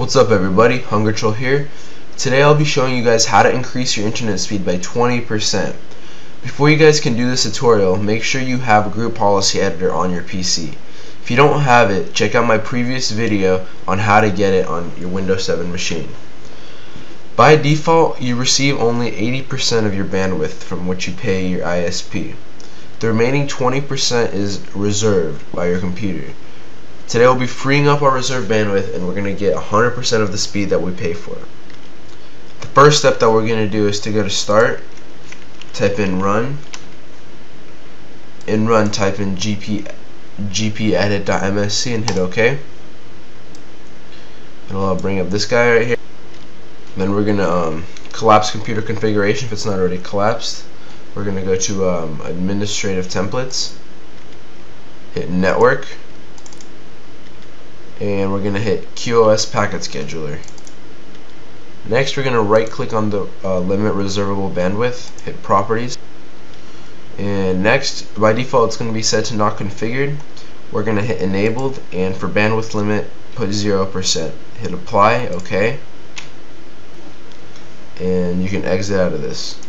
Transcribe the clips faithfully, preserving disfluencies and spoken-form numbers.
What's up everybody, Hungertroll here. Today I'll be showing you guys how to increase your internet speed by twenty percent. Before you guys can do this tutorial, make sure you have a group policy editor on your P C. If you don't have it, check out my previous video on how to get it on your Windows seven machine. By default, you receive only eighty percent of your bandwidth from what you pay your I S P. The remaining twenty percent is reserved by your computer. Today we'll be freeing up our reserve bandwidth and we're going to get one hundred percent of the speed that we pay for. The first step that we're going to do is to go to Start, type in Run, in Run type in G P Edit dot M S C and hit OK. It'll bring up this guy right here. Then we're going to um, collapse computer configuration if it's not already collapsed. We're going to go to um, Administrative Templates, hit Network, and we're going to hit Q O S Packet Scheduler. Next we're going to right click on the uh, Limit Reservable Bandwidth, hit Properties, and next by default it's going to be set to Not Configured. We're going to hit Enabled, and for bandwidth limit put zero percent, hit Apply, OK, and you can exit out of this.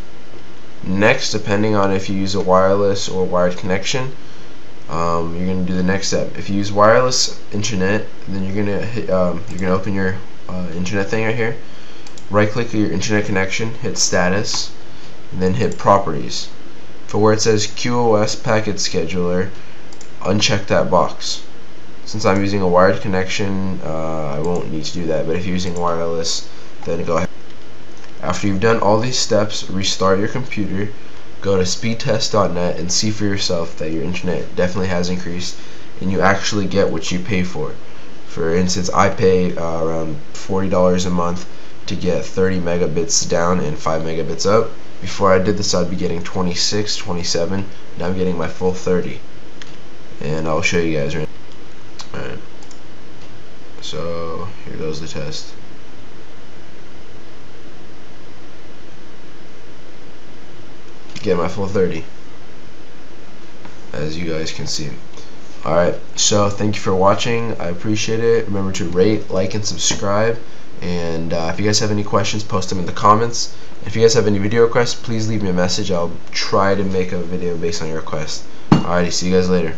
Next, depending on if you use a wireless or wired connection, Um, you're going to do the next step. If you use wireless internet, then you're going to hit, um, you're going to open your uh, internet thing right here. Right-click your internet connection, hit Status, and then hit Properties. For where it says Q O S Packet Scheduler, uncheck that box. Since I'm using a wired connection, uh, I won't need to do that. But if you're using wireless, then go ahead. After you've done all these steps, restart your computer. Go to speed test dot net and see for yourself that your internet definitely has increased and you actually get what you pay for. For instance, I pay uh, around forty dollars a month to get thirty megabits down and five megabits up. Before I did this, I'd be getting twenty-six, twenty-seven, and I'm getting my full thirty. And I'll show you guys right now. Alright. So, here goes the test. Get my full thirty, as you guys can see. Alright, so thank you for watching. I appreciate it. Remember to rate, like, and subscribe. And uh, if you guys have any questions, post them in the comments. If you guys have any video requests, please leave me a message. I'll try to make a video based on your request. Alrighty, see you guys later.